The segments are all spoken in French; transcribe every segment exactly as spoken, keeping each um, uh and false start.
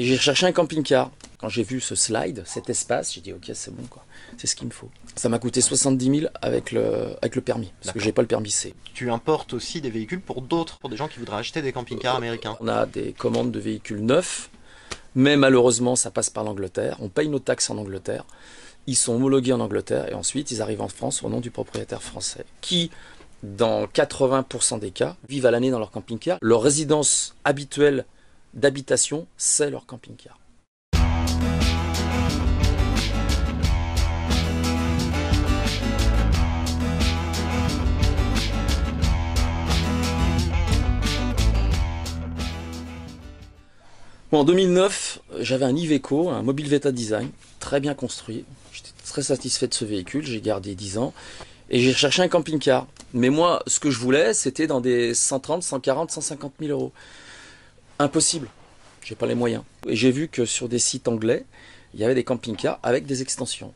Et j'ai recherché un camping-car. Quand j'ai vu ce slide, cet espace, j'ai dit ok, c'est bon quoi, c'est ce qu'il me faut. Ça m'a coûté soixante-dix mille avec le, avec le permis, parce que j'ai pas le permis C. Tu importes aussi des véhicules pour d'autres, pour des gens qui voudraient acheter des camping-cars euh, américains. On a des commandes de véhicules neufs, mais malheureusement ça passe par l'Angleterre, on paye nos taxes en Angleterre, ils sont homologués en Angleterre et ensuite ils arrivent en France au nom du propriétaire français qui, dans quatre-vingts pour cent des cas, vivent à l'année dans leur camping-car. Leur résidence habituelle d'habitation, c'est leur camping-car. Bon, en deux mille neuf, j'avais un Iveco, un Mobilvetta Design, très bien construit. J'étais très satisfait de ce véhicule, j'ai gardé dix ans. Et j'ai recherché un camping-car. Mais moi, ce que je voulais, c'était dans des cent trente, cent quarante, cent cinquante mille euros. Impossible, j'ai pas les moyens. Et j'ai vu que sur des sites anglais, il y avait des camping-cars avec des extensions.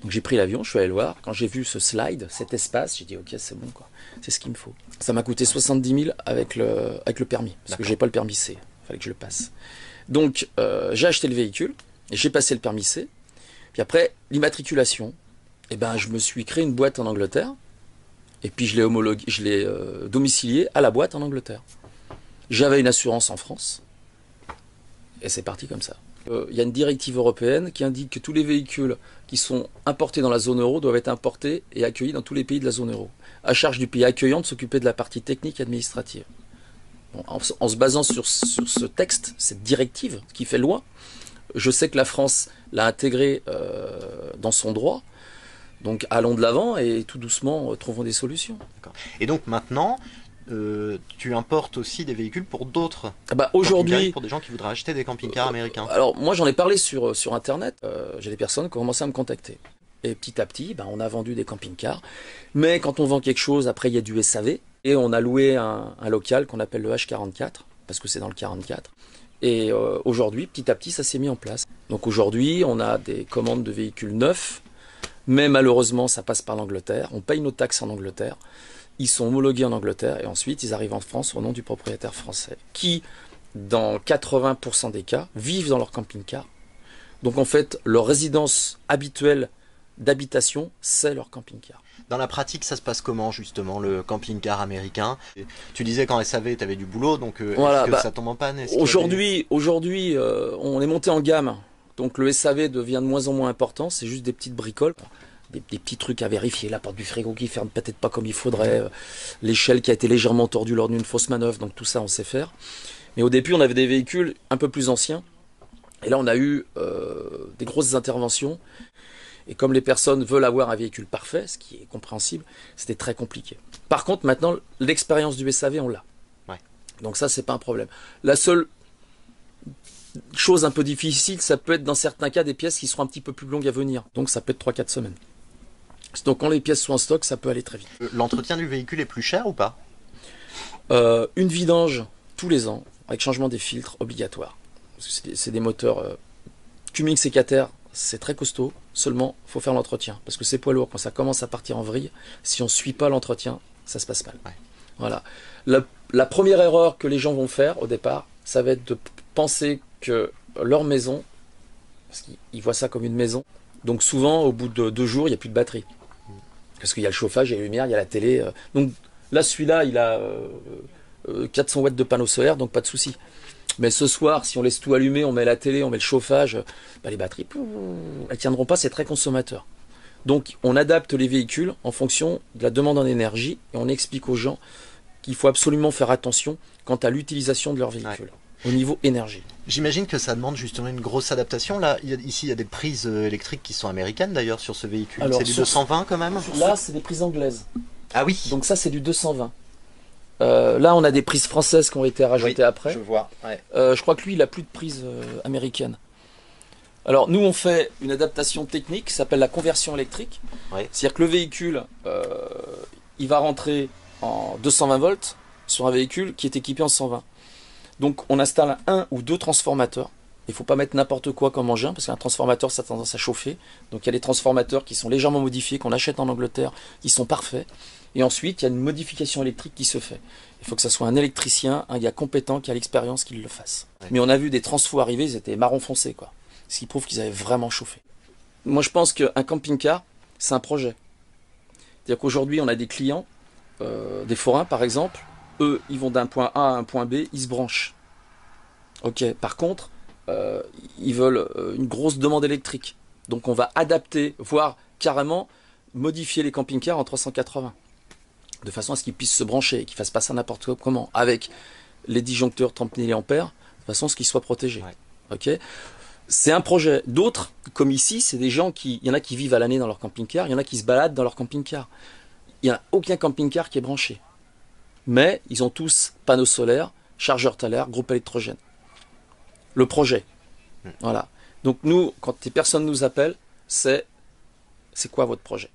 Donc j'ai pris l'avion, je suis allé le voir. Quand j'ai vu ce slide, cet espace, j'ai dit ok, c'est bon quoi, c'est ce qu'il me faut. Ça m'a coûté soixante-dix mille avec le, avec le permis, parce que j'ai pas le permis C. Fallait que je le passe. Donc euh, j'ai acheté le véhicule, j'ai passé le permis C, puis après l'immatriculation, et eh ben je me suis créé une boîte en Angleterre, et puis je l'ai homologué, je l'ai euh, domicilié à la boîte en Angleterre. J'avais une assurance en France, et c'est parti comme ça. Il euh, y a une directive européenne qui indique que tous les véhicules qui sont importés dans la zone euro doivent être importés et accueillis dans tous les pays de la zone euro, à charge du pays accueillant de s'occuper de la partie technique et administrative. Bon, en, en se basant sur, sur ce texte, cette directive qui fait loi, je sais que la France l'a intégré euh, dans son droit, donc allons de l'avant et tout doucement euh, trouvons des solutions. Et donc maintenant, euh, tu importes aussi des véhicules pour d'autres, ah bah, aujourd'hui, pour des gens qui voudraient acheter des camping-cars euh, américains. Alors moi j'en ai parlé sur, sur internet, euh, j'ai des personnes qui ont commencé à me contacter. Et petit à petit, ben, on a vendu des camping-cars. Mais quand on vend quelque chose, après il y a du S A V. Et on a loué un, un local qu'on appelle le H quarante-quatre, parce que c'est dans le quarante-quatre. Et euh, aujourd'hui, petit à petit, ça s'est mis en place. Donc aujourd'hui, on a des commandes de véhicules neufs. Mais malheureusement, ça passe par l'Angleterre. On paye nos taxes en Angleterre. Ils sont homologués en Angleterre. Et ensuite, ils arrivent en France au nom du propriétaire français. Qui, dans quatre-vingts pour cent des cas, vivent dans leur camping-car. Donc en fait, leur résidence habituelle d'habitation, c'est leur camping-car. Dans la pratique, ça se passe comment justement le camping-car américain? Tu disais qu'en S A V, tu avais du boulot, donc euh, voilà, est-ce que bah, ça tombe en panne? Aujourd'hui, des... aujourd'hui euh, on est monté en gamme, donc le S A V devient de moins en moins important, c'est juste des petites bricoles, des, des petits trucs à vérifier, la porte du frigo qui ferme peut-être pas comme il faudrait, euh, l'échelle qui a été légèrement tordue lors d'une fausse manœuvre, donc tout ça on sait faire. Mais au début, on avait des véhicules un peu plus anciens, et là on a eu euh, des grosses interventions. Et comme les personnes veulent avoir un véhicule parfait, ce qui est compréhensible, c'était très compliqué. Par contre, maintenant, l'expérience du S A V, on l'a. Ouais. Donc ça, c'est pas un problème. La seule chose un peu difficile, ça peut être dans certains cas des pièces qui seront un petit peu plus longues à venir. Donc ça peut être trois à quatre semaines. Donc quand les pièces sont en stock, ça peut aller très vite. L'entretien du véhicule est plus cher ou pas? euh, Une vidange tous les ans, avec changement des filtres obligatoire. C'est des moteurs euh, Cummins et Caterpillar. C'est très costaud, seulement il faut faire l'entretien. Parce que c'est poids lourd, quand ça commence à partir en vrille, si on ne suit pas l'entretien, ça se passe mal. Ouais. Voilà. La, la première erreur que les gens vont faire au départ, ça va être de penser que leur maison, parce qu'ils voient ça comme une maison, donc souvent au bout de deux jours, il n'y a plus de batterie. Parce qu'il y a le chauffage, il y a la lumière, il y a la télé. Euh, donc là, celui-là, il a euh, quatre cents watts de panneau solaire, donc pas de souci. Mais ce soir, si on laisse tout allumer, on met la télé, on met le chauffage, bah les batteries, elles tiendront pas, c'est très consommateur. Donc on adapte les véhicules en fonction de la demande en énergie et on explique aux gens qu'il faut absolument faire attention quant à l'utilisation de leur véhicule. Ouais. Au niveau énergie. J'imagine que ça demande justement une grosse adaptation. Là, il y a, ici, il y a des prises électriques qui sont américaines d'ailleurs sur ce véhicule. C'est du deux cent vingt quand même? Là, c'est des prises anglaises. Ah oui. Donc ça, c'est du deux cent vingt. Euh, là, on a des prises françaises qui ont été rajoutées, oui, après. Je vois. Ouais. Euh, je crois que lui, il n'a plus de prises euh, américaines. Alors, nous, on fait une adaptation technique qui s'appelle la conversion électrique. Ouais. C'est-à-dire que le véhicule, euh, il va rentrer en deux cent vingt volts sur un véhicule qui est équipé en cent vingt. Donc, on installe un ou deux transformateurs. Il ne faut pas mettre n'importe quoi comme engin, parce qu'un transformateur, ça a tendance à chauffer. Donc, il y a des transformateurs qui sont légèrement modifiés, qu'on achète en Angleterre, qui sont parfaits. Et ensuite, il y a une modification électrique qui se fait. Il faut que ça soit un électricien, un gars compétent qui a l'expérience qui le fasse. Ouais. Mais on a vu des transfos arriver, ils étaient marron foncé, quoi. Ce qui prouve qu'ils avaient vraiment chauffé. Moi, je pense qu'un camping-car, c'est un projet. C'est-à-dire qu'aujourd'hui, on a des clients, euh, des forains par exemple, eux, ils vont d'un point A à un point B, ils se branchent. Ok. Par contre, euh, ils veulent une grosse demande électrique. Donc on va adapter, voire carrément modifier les camping-cars en trois cent quatre-vingts. De façon à ce qu'ils puissent se brancher et qu'ils ne fassent pas ça n'importe comment. Avec les disjoncteurs trente mille ampères, de façon à ce qu'ils soient protégés. Ouais. Okay. C'est un projet. D'autres, comme ici, c'est des gens qui... Il y en a qui vivent à l'année dans leur camping-car, il y en a qui se baladent dans leur camping-car. Il n'y a aucun camping-car qui est branché. Mais ils ont tous panneaux solaires, chargeurs talaires, groupe électrogène. Le projet. Mmh. Voilà. Donc nous, quand personnes nous appellent, c'est c'est quoi votre projet ?